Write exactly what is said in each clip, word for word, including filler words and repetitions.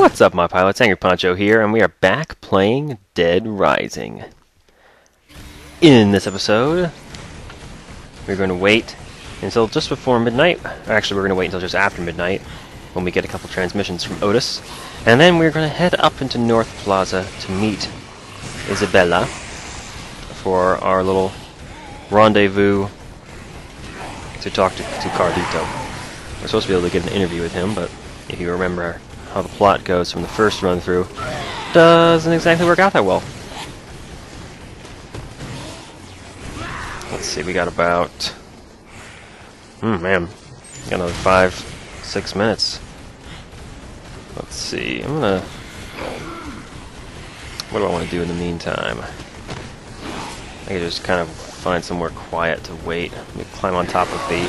What's up, my pilots? AngryPoncho here, and we are back playing Dead Rising. In this episode, we're going to wait until just before midnight. Actually, we're going to wait until just after midnight, when we get a couple transmissions from Otis. And then we're going to head up into North Plaza to meet Isabella for our little rendezvous to talk to, to Carlito. We're supposed to be able to get an interview with him, but if you remember how the plot goes from the first run-through, doesn't exactly work out that well. Let's see, we got about... Hmm, man. Got another five, six minutes. Let's see, I'm gonna... What do I want to do in the meantime? I can just kind of find somewhere quiet to wait. Let me climb on top of the...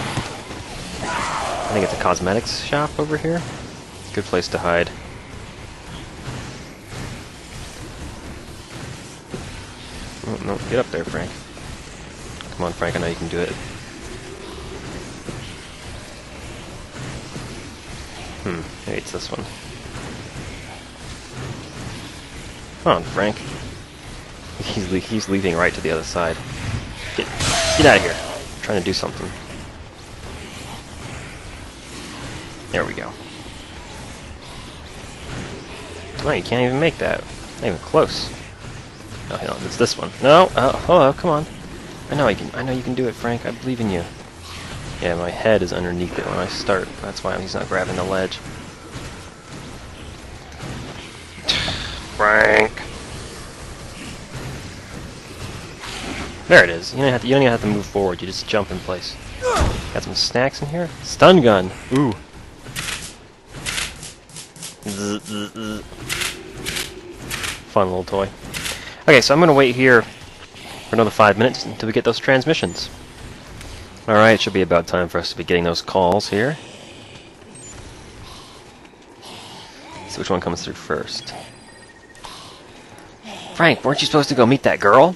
I think it's a cosmetics shop over here. Good place to hide. Oh, no, get up there, Frank. Come on, Frank, I know you can do it. Hmm, maybe it's this one. Come on, Frank. He's, le he's leaving right to the other side. Get, get out of here. I'm trying to do something. There we go. No, you can't even make that. Not even close. No, hang on, it's this one. No, oh, oh, come on. I know I can. I know you can do it, Frank. I believe in you. Yeah, my head is underneath it when I start. That's why he's not grabbing the ledge. Frank. There it is. You don't have to. You don't even have to move forward. You just jump in place. Got some snacks in here. Stun gun. Ooh. Zzz, zzz, zzz. Fun little toy. Okay, so I'm going to wait here for another five minutes until we get those transmissions. Alright, it should be about time for us to be getting those calls here. Let's see which one comes through first. Frank, weren't you supposed to go meet that girl?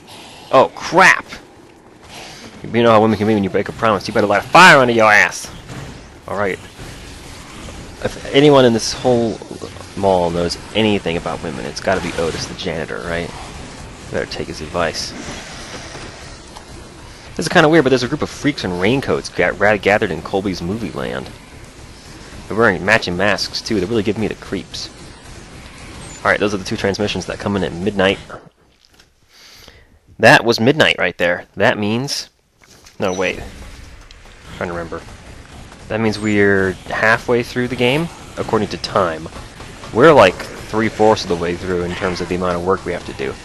Oh, crap! You know how women can be when you break a promise. You better light a fire under your ass! Alright. If anyone in this whole mall knows anything about women, it's got to be Otis, the janitor, right? Better take his advice. This is kind of weird, but there's a group of freaks in raincoats gathered in Colby's Movie Land. They're wearing matching masks, too. They really give me the creeps. Alright, those are the two transmissions that come in at midnight. That was midnight right there. That means... No, wait. I'm trying to remember. That means we're halfway through the game, according to time. We're like three-fourths of the way through in terms of the amount of work we have to do.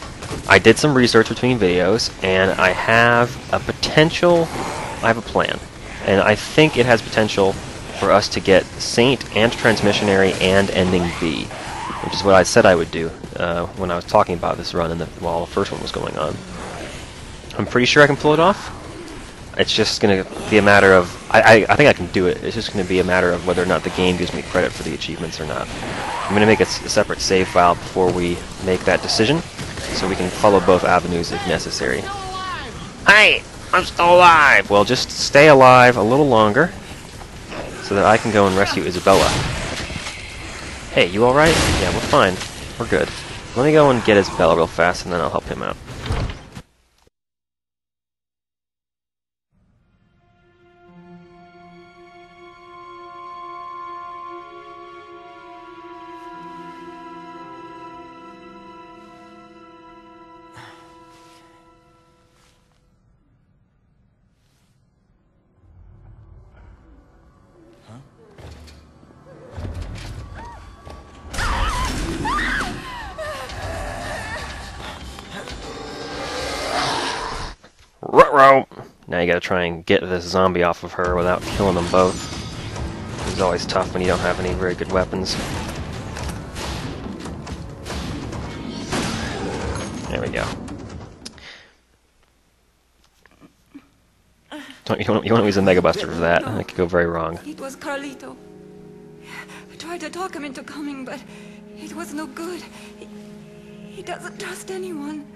I did some research between videos, and I have a potential... I have a plan. And I think it has potential for us to get Saint and Transmissionary and Ending B, which is what I said I would do uh, when I was talking about this run and the, while the first one was going on. I'm pretty sure I can pull it off. It's just going to be a matter of... I, I, I think I can do it. It's just going to be a matter of whether or not the game gives me credit for the achievements or not. I'm going to make a, s a separate save file before we make that decision, so we can follow both avenues if necessary. Hey! I'm still alive! Well, just stay alive a little longer, so that I can go and rescue Isabella. Hey, you alright? Yeah, we're fine. We're good. Let me go and get Isabella real fast, and then I'll help him out. Now you gotta try and get this zombie off of her without killing them both. It's always tough when you don't have any very good weapons. There we go. Don't, you, don't, you don't use a Mega Buster for that. No, that could go very wrong. It was Carlito. I tried to talk him into coming, but it was no good. He, he doesn't trust anyone.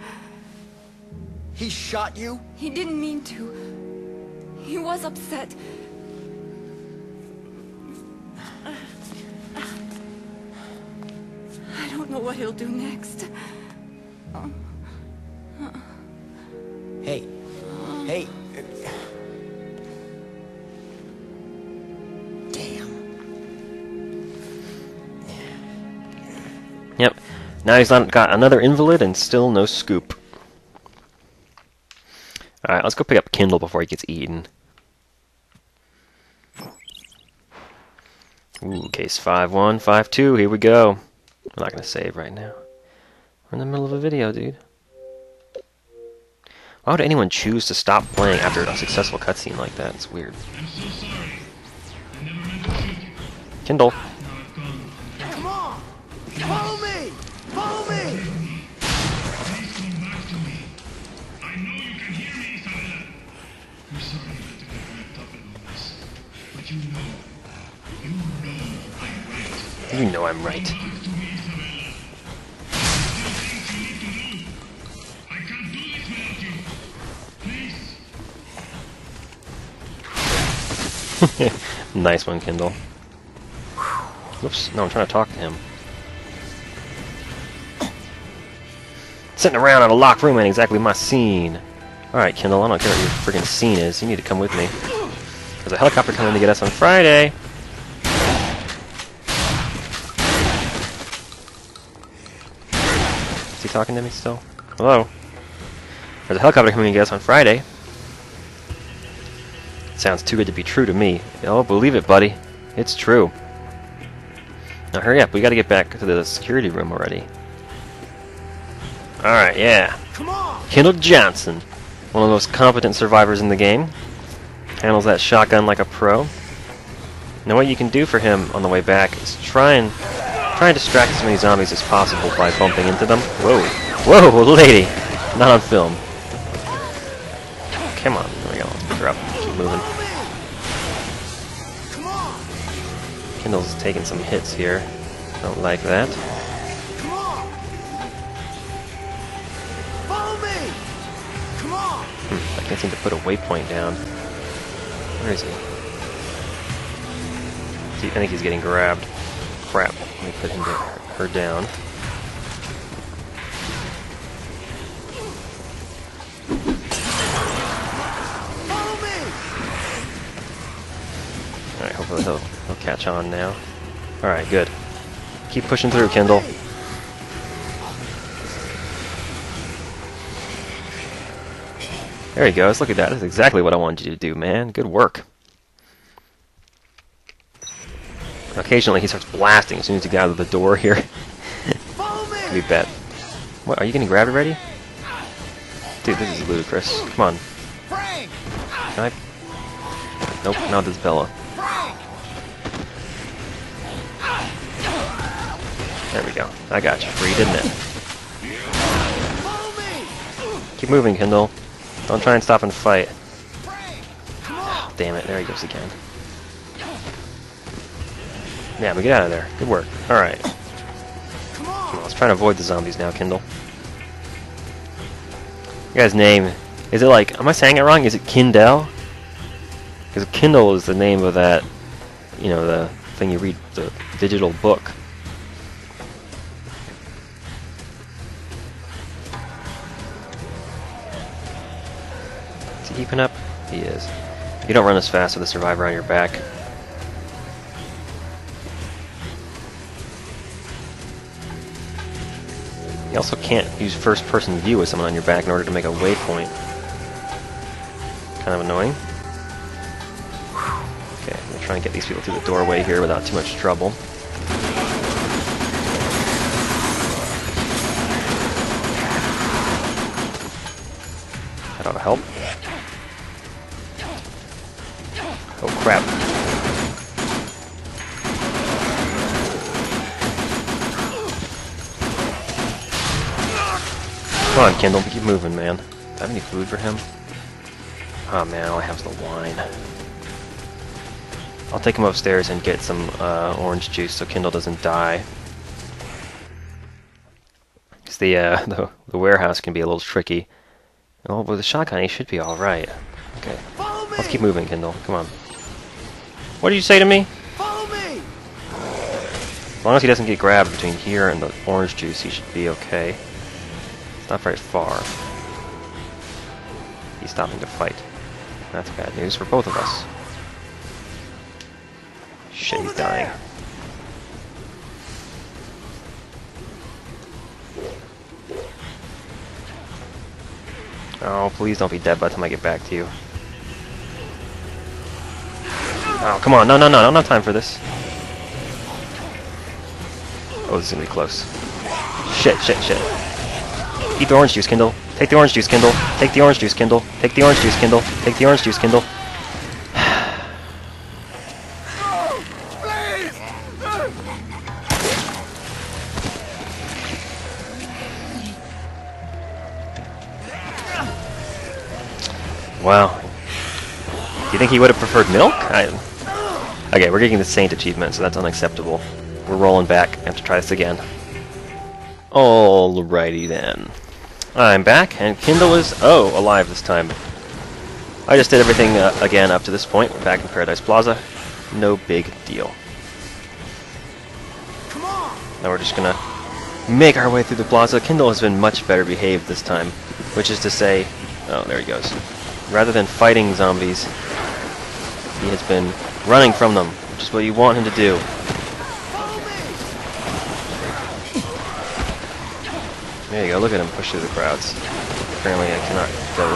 He shot you? He didn't mean to. He was upset. don't know what he'll do next. Oh. Hey. Oh. Hey. Damn. Yep. Now he's got another invalid and still no scoop. Alright, let's go pick up Kindle before he gets eaten. Ooh, case five one, five two, here we go. I'm not going to save right now. We're in the middle of a video, dude. Why would anyone choose to stop playing after a successful cutscene like that? It's weird. I'm so sorry. I never meant to shoot you. Kindle. Come on! Follow me! Follow me! Please come back to me. I know you can hear me, Isabella. I'm sorry you had to get wrapped up in all this. But you know. You know I'm right. You know I'm right. Nice one, Kindle. Whoops. No, I'm trying to talk to him. Sitting around in a locked room ain't exactly my scene. Alright, Kindle, I don't care what your freaking scene is. You need to come with me. There's a helicopter coming to get us on Friday. Is he talking to me still? Hello? There's a helicopter coming to get us on Friday. Sounds too good to be true to me. Oh, believe it, buddy. It's true. Now hurry up. We got to get back to the security room already. Alright, yeah. Come on. Kindle Johnson, one of the most competent survivors in the game. Handles that shotgun like a pro. Now what you can do for him on the way back is try and, try and distract as many zombies as possible by bumping into them. Whoa. Whoa, lady. Not on film. Come on. There we go. Drop. Moving. Come on. Kindle's taking some hits here. Don't like that. Come on. Follow me. Come on. Hmm, I can't seem to put a waypoint down. Where is he? See, I think he's getting grabbed. Crap. Let me put him down, her down. Alright, hopefully he'll, he'll catch on now. Alright, good. Keep pushing through, Kindle. There he goes. Look at that. That's exactly what I wanted you to do, man. Good work. Occasionally, he starts blasting as soon as he got out of the door here. We bet. What, are you getting grabbed already? Dude, this is ludicrous. Come on. Can I... Nope, not this Bella. There we go. I got you free, didn't it? Keep moving, Kindle. Don't try and stop and fight. Oh, damn it, there he goes again. Yeah, we get out of there. Good work. Alright. Well, let's try and avoid the zombies now, Kindle. You guys' name. Is it like, am I saying it wrong? Is it Kindell? Because Kindle is the name of that, you know, the thing you read, the digital book. Keeping up? He is. You don't run as fast with a survivor on your back. You also can't use first-person view with someone on your back in order to make a waypoint. Kind of annoying. Okay, I'm gonna try and get these people through the doorway here without too much trouble. That ought to help. Oh crap. Come on, Kindle, keep moving, man. Do I have any food for him? Oh man, all I have is the wine. I'll take him upstairs and get some uh, orange juice so Kindle doesn't die. Because the, uh, the, the warehouse can be a little tricky. Oh, but with a shotgun he should be alright. Okay. Let's keep moving, Kindle. Come on. What did you say to me? Follow me. As long as he doesn't get grabbed between here and the orange juice, he should be okay. It's not very far. He's stopping to fight. That's bad news for both of us. Shit, he's dying. Oh, please don't be dead by the time I get back to you. Oh, come on. No, no, no. I don't have time for this. Oh, this is going to be close. Shit, shit, shit. Eat the orange juice, Kindle. Take the orange juice, Kindle. Take the orange juice, Kindle. Take the orange juice, Kindle. Take the orange juice, Kindle. Wow. Do you think he would have preferred milk? I... Okay, we're getting the Saint achievement, so that's unacceptable. We're rolling back. I have to try this again. Alrighty then. I'm back, and Kindle is, oh, alive this time. I just did everything uh, again up to this point. We're back in Paradise Plaza. No big deal. Come on. Now we're just gonna make our way through the plaza. Kindle has been much better behaved this time, which is to say, oh, there he goes. Rather than fighting zombies, he has been running from them, which is what you want him to do. There you go, look at him push through the crowds. Apparently I cannot go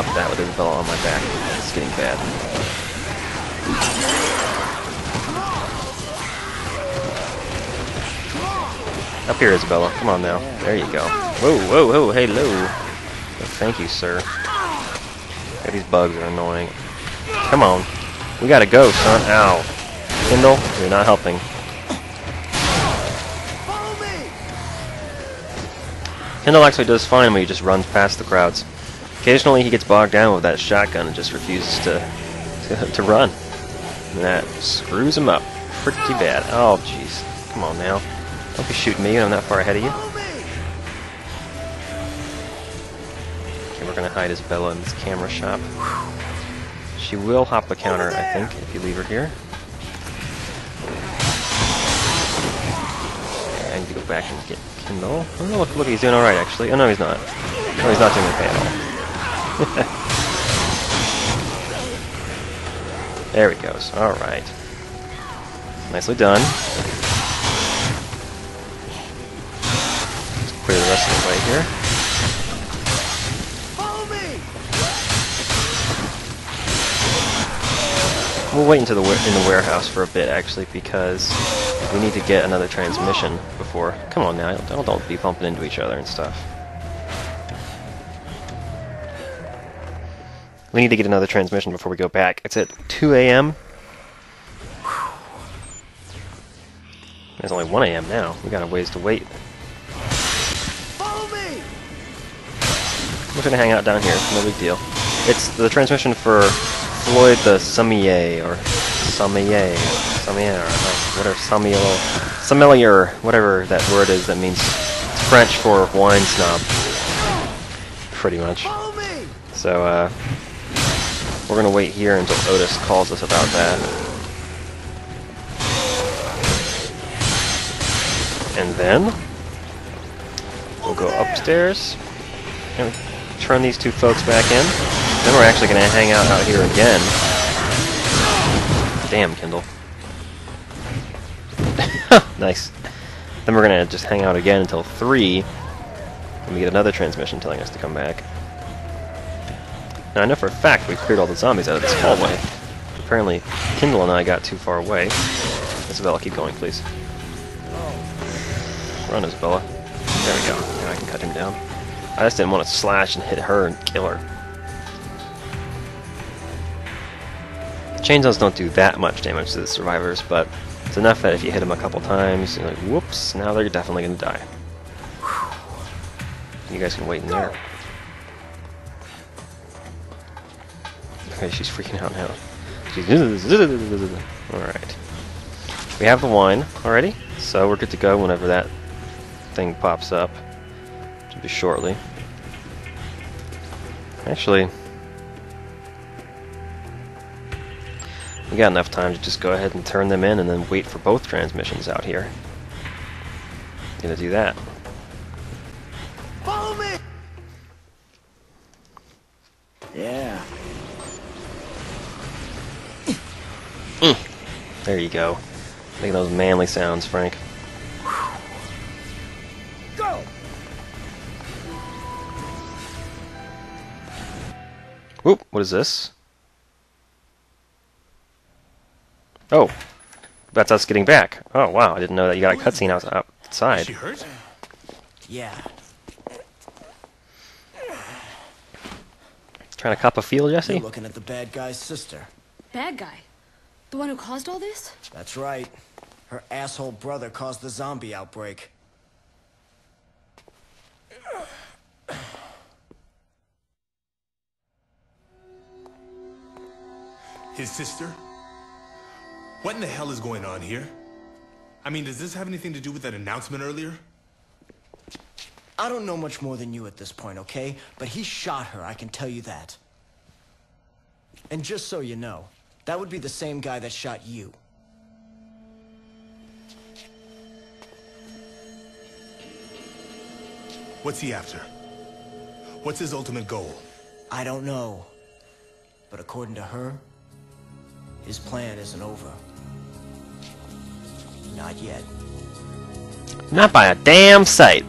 up that with Isabella on my back. It's getting bad. Up here, Isabella. Come on now. There you go. Whoa, whoa, whoa, hello. Well, thank you, sir. These bugs are annoying. Come on. We gotta go, son. Ow. Kindle, you're not helping. Kindle actually does fine when he just runs past the crowds. Occasionally he gets bogged down with that shotgun and just refuses to, to, to run. And that screws him up pretty bad. Oh, jeez. Come on now. Don't be shooting me when I'm that far ahead of you. We're gonna hide Isabella in this camera shop. Whew. She will hop the counter, I think, if you leave her here. Okay, I need to go back and get Kindle. Oh, look, look, he's doing alright, actually. Oh, no, he's not. No, he's not doing okay at all. There he goes. Alright. Nicely done. Let's clear the rest of the way here. We'll wait until the in the warehouse for a bit, actually, because we need to get another transmission before... Come on now, don't, don't be bumping into each other and stuff. We need to get another transmission before we go back. It's at two A M There's only one A M now. We got a ways to wait. Follow me. We're gonna hang out down here. No big deal. It's the transmission for... Floyd the sommelier, or sommelier, sommelier, or whatever, sommelier, sommelier, whatever that word is that means, it's French for wine snob, pretty much. So, uh, we're gonna wait here until Otis calls us about that. And then, we'll go upstairs, and turn these two folks back in. Then we're actually going to hang out out here again. Damn, Kindle. Nice. Then we're going to just hang out again until three. And we get another transmission telling us to come back. Now, I know for a fact we cleared all the zombies out of this hallway. Apparently, Kindle and I got too far away. Isabella, keep going, please. Run, Isabella. There we go. Now I can cut him down. I just didn't want to slash and hit her and kill her. Chainsaws don't do that much damage to the survivors, but it's enough that if you hit them a couple times, you're like, whoops, now they're definitely going to die. You guys can wait in there. Okay, she's freaking out now. She's... Alright. We have the wine already, so we're good to go whenever that thing pops up. Should be shortly. Actually... We got enough time to just go ahead and turn them in and then wait for both transmissions out here. Gonna do that. Follow me! Yeah. Mm. There you go. Making those manly sounds, Frank. Go! Whoop, what is this? Oh, that's us getting back. Oh, wow, I didn't know that you got a cutscene out outside. Is she hurt? Yeah. Trying to cop a feel, Jesse? You're looking at the bad guy's sister. Bad guy? The one who caused all this? That's right. Her asshole brother caused the zombie outbreak. His sister? What in the hell is going on here? I mean, does this have anything to do with that announcement earlier? I don't know much more than you at this point, okay? But he shot her, I can tell you that. And just so you know, that would be the same guy that shot you. What's he after? What's his ultimate goal? I don't know. But according to her, his plan isn't over. Not yet. Not by a damn sight.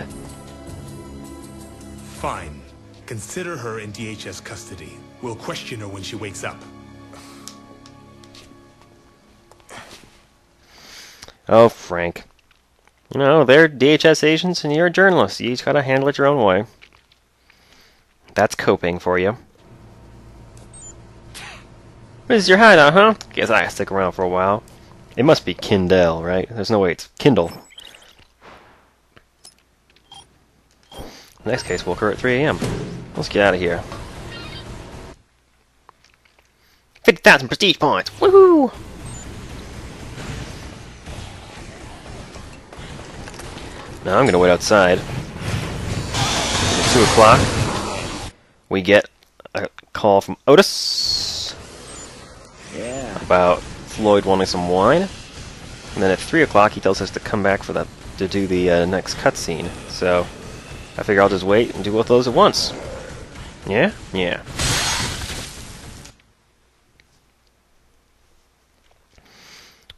Fine. Consider her in D H S custody. We'll question her when she wakes up. Oh, Frank. You know, they're D H S agents and you're a journalist. You each gotta handle it your own way. That's coping for you. This is your hideout, huh? Guess I stick around for a while. It must be Kindell, right? There's no way it's Kindle. Next case will occur at three A M Let's get out of here. fifty thousand prestige points! Woohoo! Now I'm gonna wait outside. At two o'clock, we get a call from Otis. Yeah. About Floyd wanting some wine, and then at three o'clock he tells us to come back for that to do the uh, next cutscene. So I figure I'll just wait and do both of those at once. Yeah, yeah.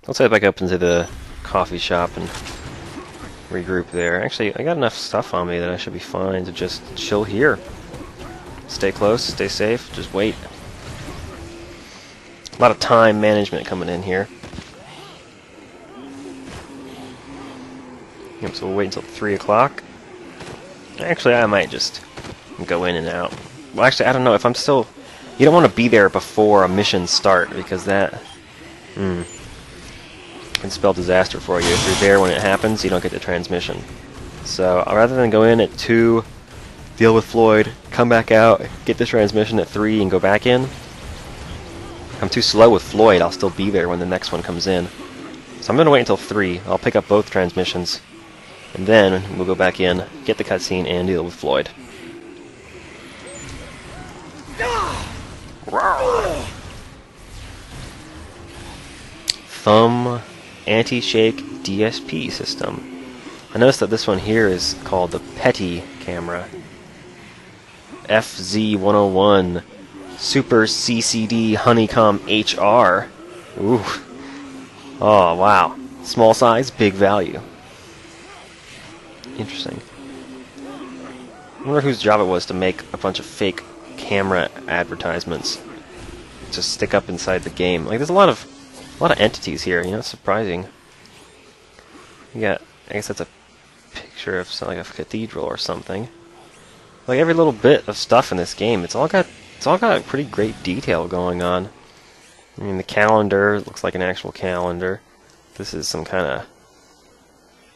Let's head back up into the coffee shop and regroup there. Actually, I got enough stuff on me that I should be fine to just chill here. Stay close, stay safe, just wait. A lot of time management coming in here. Yep, so we'll wait until three o'clock. Actually, I might just go in and out. Well, actually, I don't know. If I'm still... You don't want to be there before a mission start, because that... Hmm. Can spell disaster for you. If you're there when it happens, you don't get the transmission. So, rather than go in at two, deal with Floyd, come back out, get the transmission at three, and go back in... I'm too slow with Floyd, I'll still be there when the next one comes in. So I'm going to wait until three. I'll pick up both transmissions. And then we'll go back in, get the cutscene, and deal with Floyd. Thumb anti-shake D S P system. I noticed that this one here is called the Petty camera. F Z one oh one. Super C C D Honeycomb H R. Ooh. Oh, wow. Small size, big value. Interesting. I wonder whose job it was to make a bunch of fake camera advertisements to stick up inside the game. Like, there's a lot of a lot of entities here, you know, it's surprising. You got, I guess that's a picture of some, like a cathedral or something. Like, every little bit of stuff in this game, it's all got It's all got pretty great detail going on. I mean, the calendar looks like an actual calendar. This is some kind of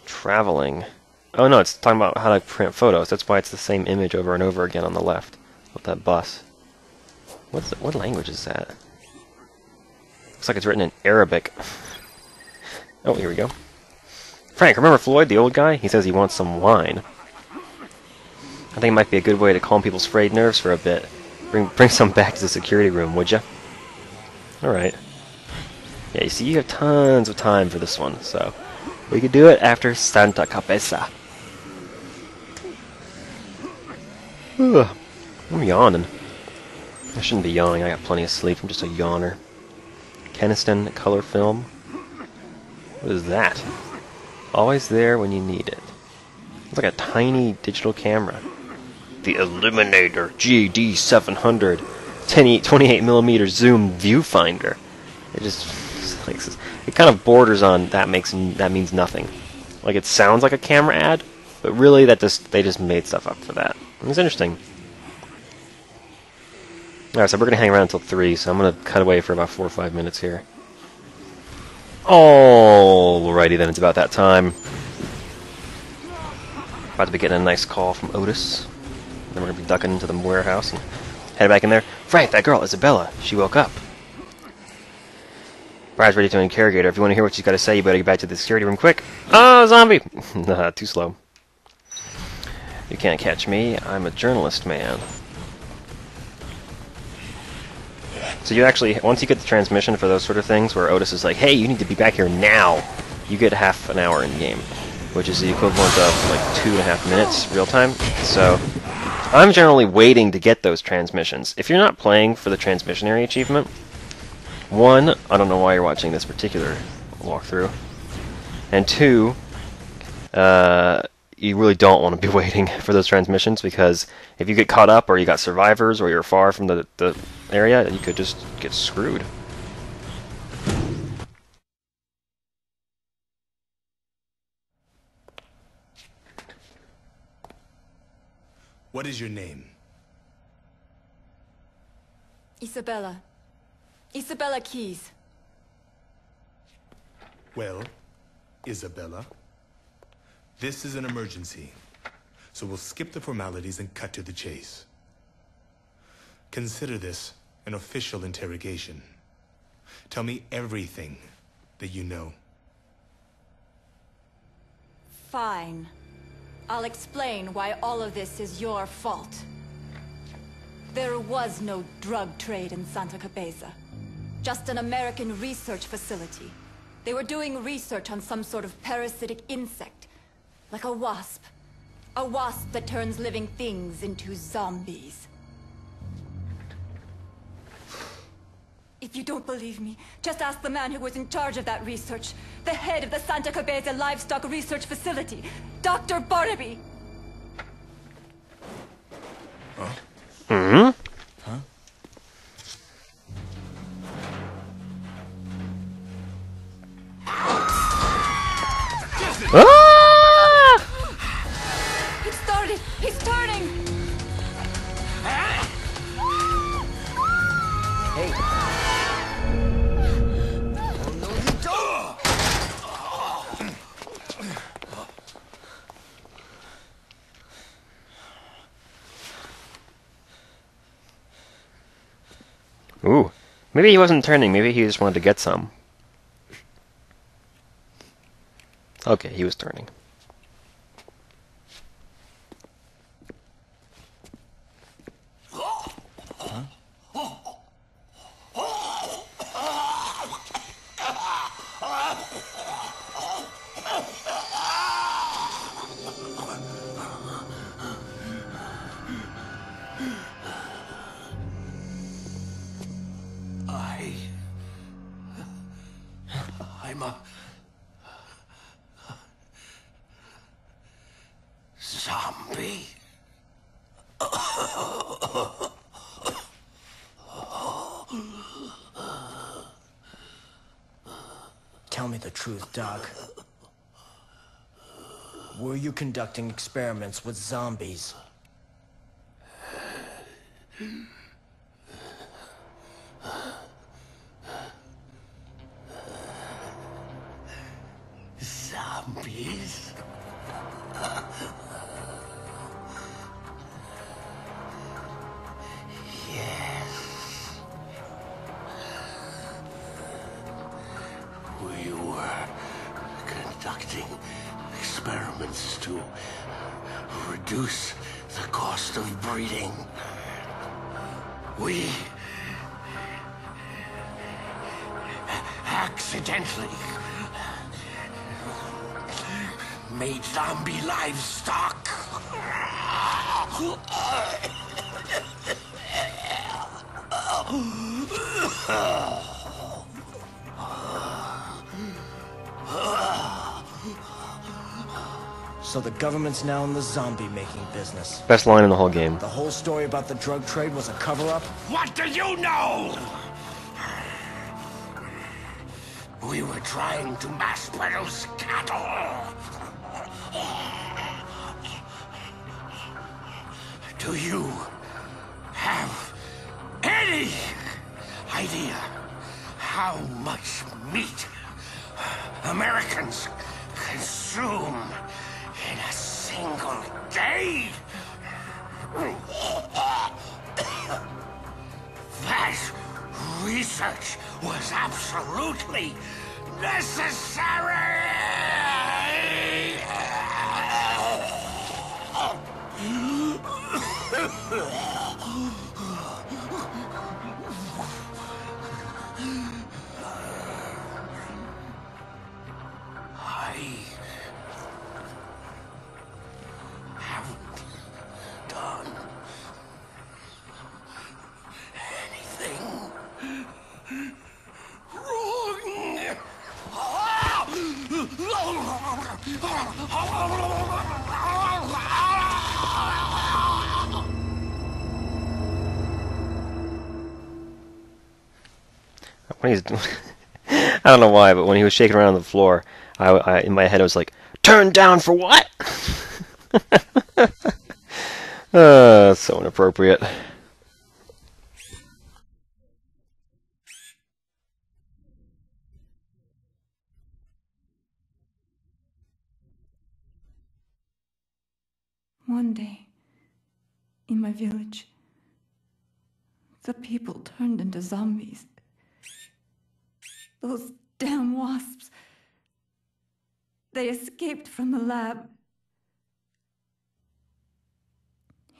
traveling. Oh no, it's talking about how to print photos. That's why it's the same image over and over again on the left with that bus. What's the, what language is that? Looks like it's written in Arabic. Oh, here we go. Frank, remember Floyd, the old guy? He says he wants some wine. I think it might be a good way to calm people's frayed nerves for a bit. Bring, bring some back to the security room, would ya? Alright. Yeah, you see, you have tons of time for this one, so we could do it after Santa Cabeza. Ugh, I'm yawning. I shouldn't be yawning, I got plenty of sleep, I'm just a yawner. Keniston color film. What is that? Always there when you need it. It's like a tiny digital camera. The Illuminator G D seven hundred twenty-eight millimeter zoom viewfinder. It just, like, it kind of borders on that makes that means nothing. Like, it sounds like a camera ad, but really that just they just made stuff up for that. It's interesting. All right, so we're gonna hang around until three, so I'm gonna cut away for about four or five minutes here. Alrighty then, it's about that time. About to be getting a nice call from Otis. Then we're gonna be ducking into the warehouse and head back in there. Frank, that girl, Isabella, she woke up. Bride's ready to interrogate her. If you want to hear what she's got to say, you better get back to the security room quick. Oh, zombie! Nah, too slow. You can't catch me. I'm a journalist, man. So you actually, once you get the transmission for those sort of things, where Otis is like, hey, you need to be back here now, you get half an hour in-game, which is the equivalent of, like, two and a half minutes real-time. So I'm generally waiting to get those transmissions. If you're not playing for the Transmissionary achievement, one, I don't know why you're watching this particular walkthrough, and two, uh, you really don't want to be waiting for those transmissions, because if you get caught up, or you got survivors, or you're far from the, the area, you could just get screwed. What is your name? Isabella. Isabella Keys. Well, Isabella, this is an emergency, so we'll skip the formalities and cut to the chase. Consider this an official interrogation. Tell me everything that you know. Fine. I'll explain why all of this is your fault. There was no drug trade in Santa Cabeza. Just an American research facility. They were doing research on some sort of parasitic insect, like a wasp. A wasp that turns living things into zombies. If you don't believe me, just ask the man who was in charge of that research. The head of the Santa Cabeza Livestock Research Facility, Doctor Barnaby! Huh? Mm-hmm? Huh? Ah! It started! He's turning! Hey! Ooh. Maybe he wasn't turning. Maybe he just wanted to get some. Okay, he was turning. Huh? I'm a zombie. Tell me the truth, Doc. Were you conducting experiments with zombies? Zombies. Yes. We were conducting experiments to reduce the cost of breeding. We accidentally made zombie livestock. So the government's now in the zombie-making business. Best line in the whole game. The whole story about the drug trade was a cover-up? What do you know? We were trying to mass-produce cattle. Do you have any idea how much meat Americans consume in a single day? That research was absolutely necessary! I haven't done anything wrong. I don't know why, but when he was shaking around on the floor, I, I, in my head I was like, "Turn down for what?" uh, that's so inappropriate. One day, in my village, the people turned into zombies. Those damn wasps. They escaped from the lab.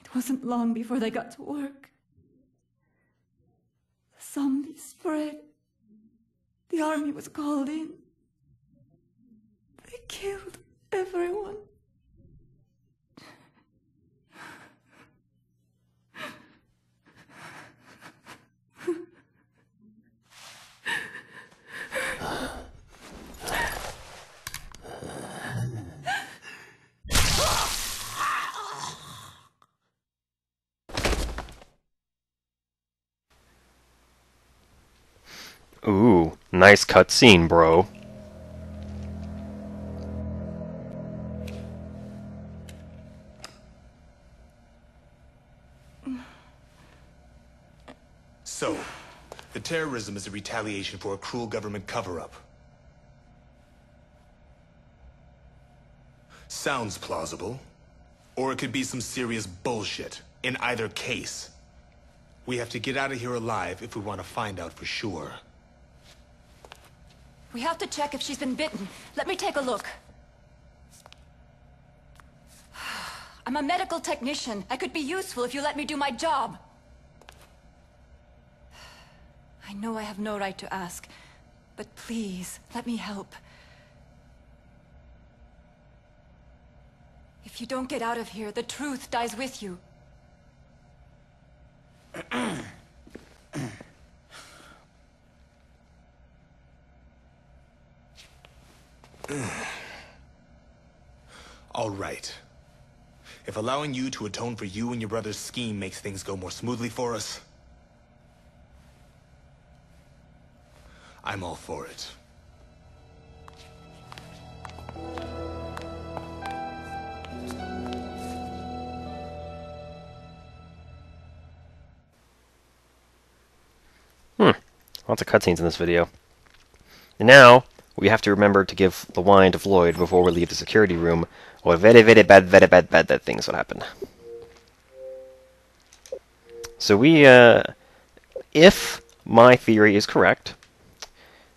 It wasn't long before they got to work. The zombies spread. The army was called in. They killed everyone. Ooh, nice cutscene, bro. So, the terrorism is a retaliation for a cruel government cover-up. Sounds plausible. Or it could be some serious bullshit. In either case, we have to get out of here alive if we want to find out for sure. We have to check if she's been bitten. Let me take a look. I'm a medical technician. I could be useful if you let me do my job. I know I have no right to ask, but please, let me help. If you don't get out of here, the truth dies with you. All right. If allowing you to atone for you and your brother's scheme makes things go more smoothly for us, I'm all for it. Hmm. Lots of cutscenes in this video. And now we have to remember to give the wine to Floyd before we leave the security room, or very, very bad, very bad, bad, bad things will happen. So we, uh, if my theory is correct,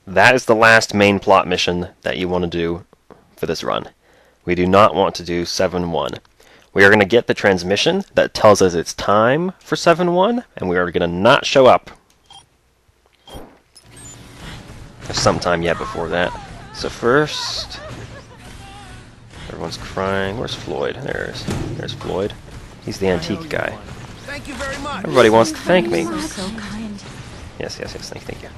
that is the last main plot mission that you want to do for this run. We do not want to do seven one. We are going to get the transmission that tells us it's time for seven one, and we are going to not show up. sometime yet before that. So first, everyone's crying. Where's Floyd? There's, there's Floyd. He's the antique guy. Thank you very much. Everybody wants to thank me. So kind. Yes, yes, yes. Thank, thank you.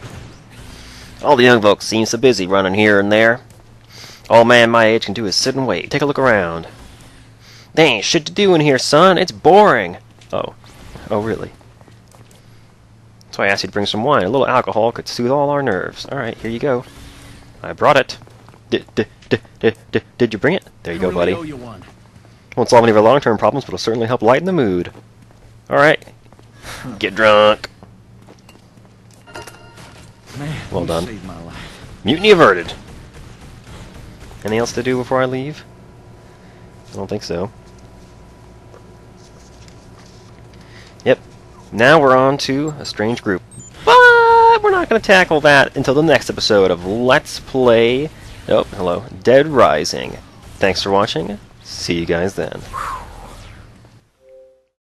All the young folks seem so busy running here and there. All man my age can do is sit and wait. Take a look around. There ain't shit to do in here, son. It's boring. Oh. Oh, really? That's why I asked you to bring some wine. A little alcohol could soothe all our nerves. Alright, here you go. I brought it. D d d d d did you bring it? There you go, buddy. Won't solve any of our long-term problems, but it'll certainly help lighten the mood. Alright. Get drunk. Well done. Mutiny averted. Anything else to do before I leave? I don't think so. Yep. Now we're on to a strange group. But we're not going to tackle that until the next episode of Let's Play... Oh, hello. Dead Rising. Thanks for watching. See you guys then.